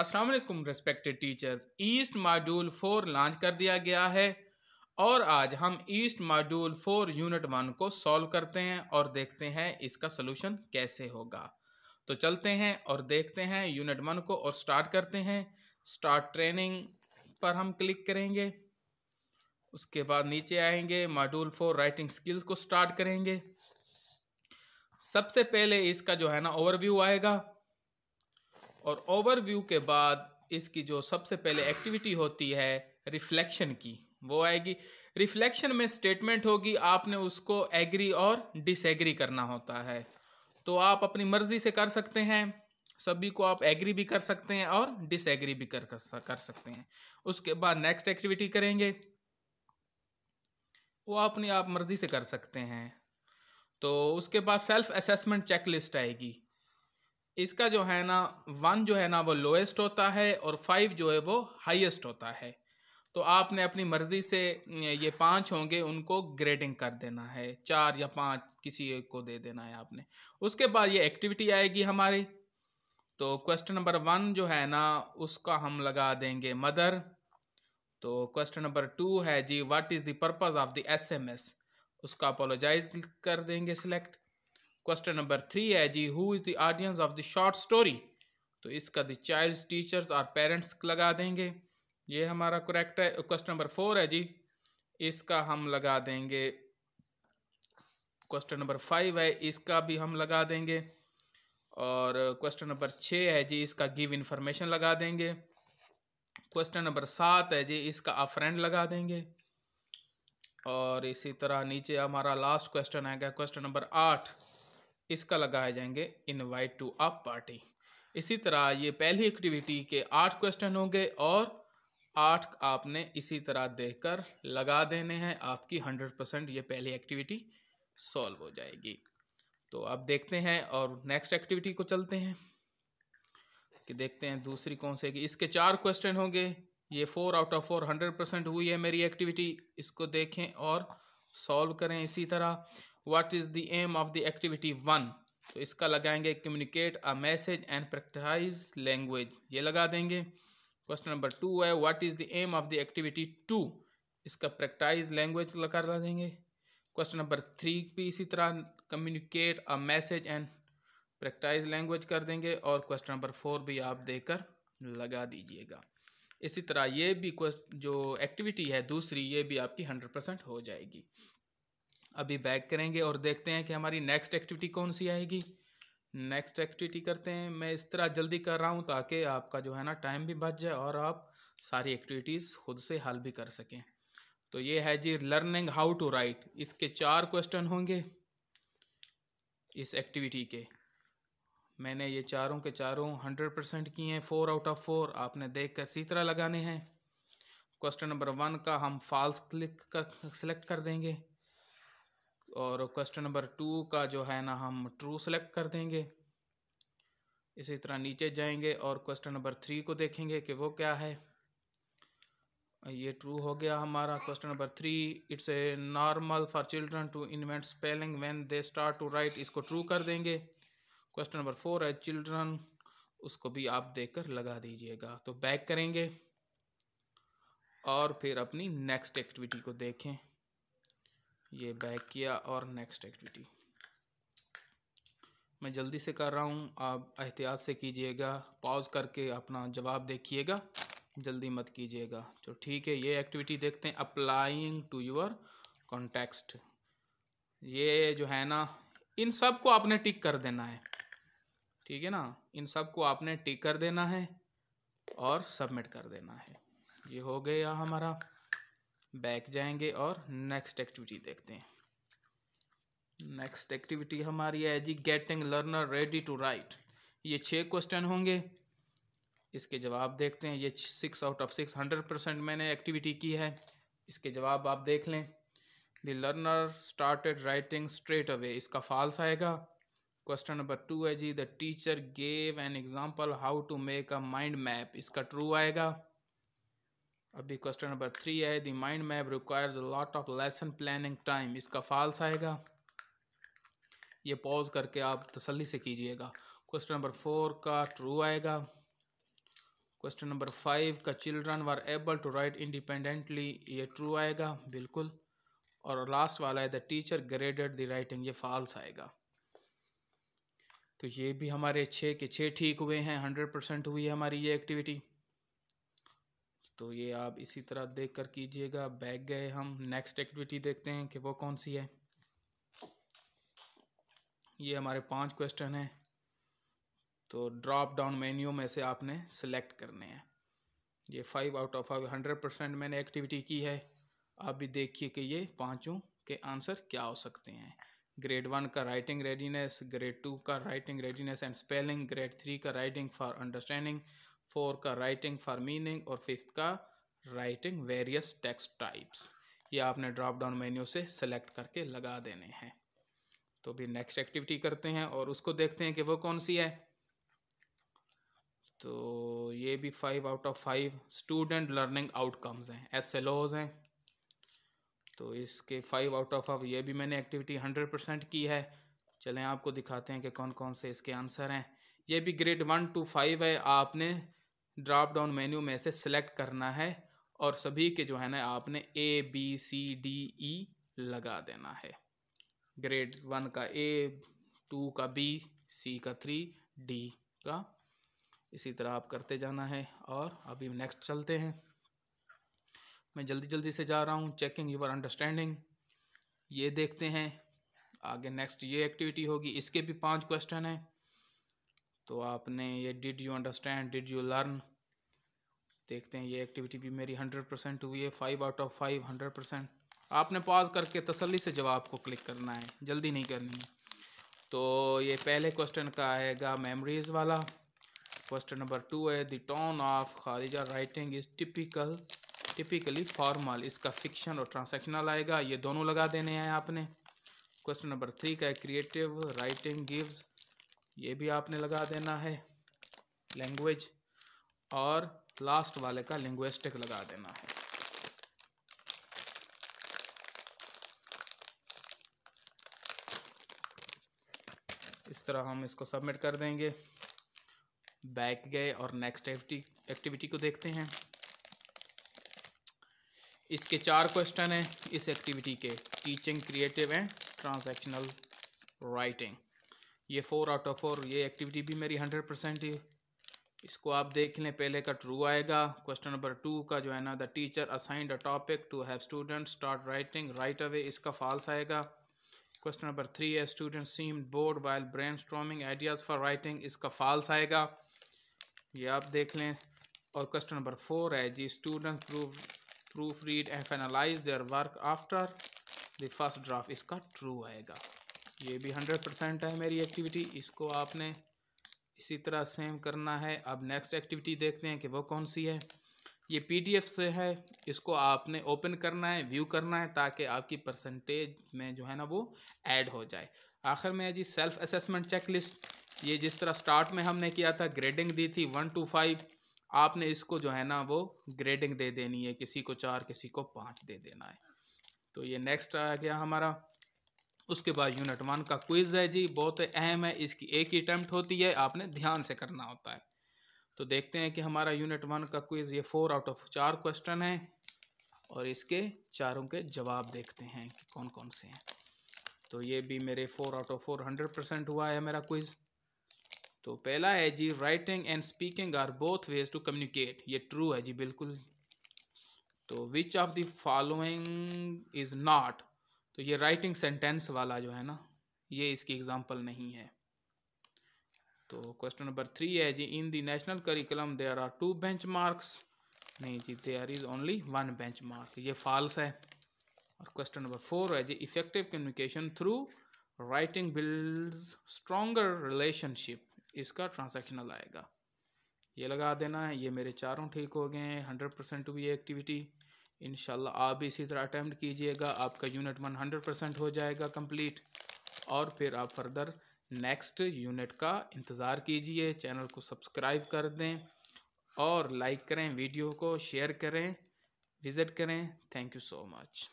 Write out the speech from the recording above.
अस्सलाम वालेकुम respected teachers. East module 4 launch कर दिया गया है और आज हम ईस्ट मॉड्यूल 4 यूनिट 1 को सॉल्व करते हैं और देखते हैं इसका सलूशन कैसे होगा। तो चलते हैं और देखते हैं यूनिट 1 को और स्टार्ट करते हैं। स्टार्ट ट्रेनिंग पर हम क्लिक करेंगे, उसके बाद नीचे आएंगे, मॉड्यूल 4 राइटिंग स्किल्स को स्टार्ट करेंगे। सबसे पहले इसका जो है ना ओवरव्यू आएगा और ओवरव्यू के बाद इसकी जो सबसे पहले एक्टिविटी होती है रिफ्लेक्शन की, वो आएगी। रिफ्लेक्शन में स्टेटमेंट होगी, आपने उसको एग्री और डिसएग्री करना होता है। तो आप अपनी मर्जी से कर सकते हैं, सभी को आप एग्री भी कर सकते हैं और डिसएग्री भी कर सकते हैं। उसके बाद नेक्स्ट एक्टिविटी करेंगे, वो अपनी आप मर्जी से कर सकते हैं। तो उसके बाद सेल्फ असेसमेंट चेकलिस्ट आएगी। इसका जो है ना 1 जो है ना वो लोएस्ट होता है और 5 जो है वो हाईएस्ट होता है। तो आपने अपनी मर्ज़ी से ये 5 होंगे उनको ग्रेडिंग कर देना है, 4 या 5 किसी एक को दे देना है आपने। उसके बाद ये एक्टिविटी आएगी हमारी। तो क्वेश्चन नंबर 1 जो है ना उसका हम लगा देंगे मदर। तो क्वेश्चन नंबर 2 है जी what is the purpose of the SMS, उसका अपोलोजाइज कर देंगे सिलेक्ट। क्वेश्चन नंबर 3 है जी who is the audience of the short story, तो इसका द चाइल्ड्स, टीचर्स और पेरेंट्स लगा देंगे, ये हमारा करेक्ट है। क्वेश्चन नंबर 4 है जी, इसका हम लगा देंगे, क्वेश्चन नंबर 5 है इसका भी हम लगा देंगे, और क्वेश्चन नंबर 6 है जी इसका गिव इन्फॉर्मेशन लगा देंगे। क्वेश्चन नंबर 7 है जी इसका अ फ्रेंड लगा देंगे, और इसी तरह नीचे हमारा लास्ट क्वेश्चन आएगा क्वेश्चन नंबर 8, इसका लगाए जाएंगे इनवाइट टू अ पार्टी। इसी तरह ये पहली एक्टिविटी के 8 क्वेश्चन होंगे और 8 आपने इसी तरह देखकर लगा देने हैं। आपकी 100% ये पहली एक्टिविटी सॉल्व हो जाएगी। तो आप देखते हैं और नेक्स्ट एक्टिविटी को चलते हैं कि देखते हैं दूसरी कौन सी है। इसके 4 क्वेश्चन होंगे, ये 4 आउट ऑफ 4 100% हुई है मेरी एक्टिविटी। इसको देखें और सॉल्व करें। इसी तरह what is the aim of the activity 1, तो इसका लगाएंगे communicate a message and practice language, ये लगा देंगे। क्वेश्चन नंबर 2 है what is the aim of the activity 2, इसका प्रैक्टिस लैंग्वेज लगा देंगे। क्वेश्चन नंबर 3 भी इसी तरह communicate a message and practice language कर देंगे, और क्वेश्चन नंबर 4 भी आप देकर लगा दीजिएगा। इसी तरह ये भी जो एक्टिविटी है दूसरी, ये भी आपकी 100% हो जाएगी। अभी बैक करेंगे और देखते हैं कि हमारी नेक्स्ट एक्टिविटी कौन सी आएगी। नेक्स्ट एक्टिविटी करते हैं, मैं इस तरह जल्दी कर रहा हूँ ताकि आपका जो है ना टाइम भी बच जाए और आप सारी एक्टिविटीज़ खुद से हल भी कर सकें। तो ये है जी लर्निंग हाउ टू राइट, इसके 4 क्वेश्चन होंगे इस एक्टिविटी के। मैंने ये 4 के 4 100% किए हैं, 4 आउट ऑफ 4 आपने देख कर इसी तरह लगाने हैं। क्वेश्चन नंबर 1 का हम फॉल्स क्लिक का सिलेक्ट कर देंगे, और क्वेश्चन नंबर 2 का जो है ना हम ट्रू सेलेक्ट कर देंगे। इसी तरह नीचे जाएंगे और क्वेश्चन नंबर 3 को देखेंगे कि वो क्या है। ये ट्रू हो गया हमारा। Question number 3 it's a normal for children to invent spelling when they start to write, इसको ट्रू कर देंगे। क्वेश्चन नंबर 4 है चिल्ड्रन, उसको भी आप देखकर लगा दीजिएगा। तो बैक करेंगे और फिर अपनी नेक्स्ट एक्टिविटी को देखें। ये बैक किया और नेक्स्ट एक्टिविटी मैं जल्दी से कर रहा हूँ, आप एहतियात से कीजिएगा, पॉज करके अपना जवाब देखिएगा, जल्दी मत कीजिएगा। तो ठीक है, ये एक्टिविटी देखते हैं अप्लाइंग टू योर कॉन्टेक्स्ट। ये जो है ना इन सब को आपने टिक कर देना है, ठीक है ना, इन सब को आपने टिक कर देना है और सबमिट कर देना है। ये हो गया हमारा। बैक जाएंगे और नेक्स्ट एक्टिविटी देखते हैं। नेक्स्ट एक्टिविटी हमारी है जी getting learner ready to write, ये 6 क्वेश्चन होंगे, इसके जवाब देखते हैं। ये 6 आउट ऑफ 6 100% मैंने एक्टिविटी की है, इसके जवाब आप देख लें। The learner started writing straight away, इसका फॉल्स आएगा। क्वेश्चन नंबर 2 है जी the teacher gave an example how to make a mind map, इसका ट्रू आएगा। अभी क्वेश्चन नंबर 3 है the mind map requires a lot of lesson planning time, इसका false आएगा। ये पॉज करके आप तसल्ली से कीजिएगा। क्वेश्चन नंबर 4 का ट्रू आएगा। क्वेश्चन नंबर 5 का children were able to write independently, ये ट्रू आएगा बिल्कुल। और लास्ट वाला है the teacher graded the writing, ये फाल्स आएगा। तो ये भी हमारे 6 के 6 ठीक हुए हैं, 100% हुई है हमारी ये एक्टिविटी। तो ये आप इसी तरह देख कर कीजिएगा। बैक गए हम, नेक्स्ट एक्टिविटी देखते हैं कि वो कौन सी है। ये हमारे 5 क्वेश्चन हैं, तो ड्रॉप डाउन मेन्यू में से आपने सेलेक्ट करने हैं। ये 5 आउट ऑफ 5 100% मैंने एक्टिविटी की है। आप भी देखिए कि ये 5ों के आंसर क्या हो सकते हैं। ग्रेड 1 का राइटिंग रेडीनेस, ग्रेड 2 का writing readiness and spelling, grade 3 का राइटिंग फॉर अंडरस्टैंडिंग, 4 का राइटिंग फॉर मीनिंग और 5th का राइटिंग वेरियस टेक्स्ट टाइप्स। ये आपने ड्रॉप डाउन मेन्यू से सेलेक्ट करके लगा देने हैं। तो भी नेक्स्ट एक्टिविटी करते हैं और उसको देखते हैं कि वो कौन सी है। तो ये भी 5 out of 5 student learning outcomes हैं, SLOs हैं। तो इसके 5 आउट ऑफ 5 ये भी मैंने एक्टिविटी 100% की है। चलें आपको दिखाते हैं कि कौन कौन से इसके आंसर हैं। ये भी ग्रेड 1 टू 5 है, आपने ड्रॉप डाउन मेन्यू में से सिलेक्ट करना है और सभी के जो है ना आपने A, B, C, D, E लगा देना है। ग्रेड 1 का A, 2 का B, C का 3, D का। इसी तरह आप करते जाना है। और अभी नेक्स्ट चलते हैं, मैं जल्दी से जा रहा हूँ। चेकिंग यूर अंडरस्टैंडिंग, ये देखते हैं आगे। नेक्स्ट ये एक्टिविटी होगी, इसके भी 5 क्वेश्चन हैं। तो आपने ये did you understand, did you learn, देखते हैं। ये एक्टिविटी भी मेरी 100% हुई है, 5 आउट ऑफ 5 100%। आपने पॉज करके तसल्ली से जवाब को क्लिक करना है, जल्दी नहीं करनी है। तो ये पहले क्वेश्चन का आएगा मेमोरीज़ वाला। क्वेश्चन नंबर 2 है द टोन ऑफ खारिजा राइटिंग इज़ टिपिकली फॉर्मल, इसका फिक्शन और ट्रांसैक्शनल आएगा, ये दोनों लगा देने हैं आपने। क्वेश्चन नंबर 3 का है क्रिएटिव राइटिंग गिव्स, ये भी आपने लगा देना है लैंग्वेज। और लास्ट वाले का लिंग्विस्टिक लगा देना है। इस तरह हम इसको सबमिट कर देंगे। बैक गए और नेक्स्ट एक्टिविटी को देखते हैं। इसके 4 क्वेश्चन हैं इस एक्टिविटी के, teaching creative and transactional writing. ये 4 आउट ऑफ 4 ये एक्टिविटी भी मेरी 100% है। इसको आप देख लें, पहले का ट्रू आएगा। क्वेश्चन नंबर 2 का जो है ना the teacher assigned a topic to have students start writing right away, इसका फॉल्स आएगा। क्वेश्चन नंबर 3 है student seem bored while brainstorming ideas for writing, इसका फॉल्स आएगा, ये आप देख लें। और क्वेश्चन नंबर 4 है जी student proofread and finalise their work after the first draft, इसका ट्रू आएगा। ये भी 100% है मेरी एक्टिविटी। इसको आपने इसी तरह सेम करना है। अब नेक्स्ट एक्टिविटी देखते हैं कि वो कौन सी है। ये PDF से है, इसको आपने ओपन करना है, व्यू करना है ताकि आपकी परसेंटेज में जो है ना वो ऐड हो जाए। आखिर में है जी सेल्फ असेसमेंट चेकलिस्ट, ये जिस तरह स्टार्ट में हमने किया था ग्रेडिंग दी थी 1 टू 5, आपने इसको जो है ना वो ग्रेडिंग दे देनी है, किसी को 4 किसी को 5 दे देना है। तो ये नेक्स्ट आ गया हमारा। उसके बाद यूनिट 1 का क्विज़ है जी, बहुत अहम है, इसकी एक ही अटैम्प्ट होती है, आपने ध्यान से करना होता है। तो देखते हैं कि हमारा यूनिट 1 का क्विज़, ये 4 आउट ऑफ 4 क्वेश्चन हैं और इसके 4 के जवाब देखते हैं कि कौन कौन से हैं। तो ये भी मेरे 4 आउट ऑफ 4 100% हुआ है मेरा क्विज़। तो पहला है जी writing and speaking are both ways to communicate, ये ट्रू है जी बिल्कुल। तो which of the following is not, तो ये राइटिंग सेंटेंस वाला जो है ना ये इसकी एग्जांपल नहीं है। तो क्वेश्चन नंबर 3 है जी in the national curriculum there are 2 benchmarks, नहीं जी देयर इज़ ओनली 1 बेंचमार्क, ये फाल्स है। और क्वेश्चन नंबर 4 है जी effective communication through writing builds stronger relationship, इसका ट्रांसैक्शनल आएगा, ये लगा देना है। ये मेरे 4 ठीक हो गए हैं, 100% हुई है एक्टिविटी। इंशाल्लाह आप भी इसी तरह अटैम्प्ट कीजिएगा, आपका यूनिट 1 100% हो जाएगा कंप्लीट। और फिर आप फर्दर नेक्स्ट यूनिट का इंतज़ार कीजिए। चैनल को सब्सक्राइब कर दें और लाइक करें, वीडियो को शेयर करें, विज़िट करें। Thank you so much.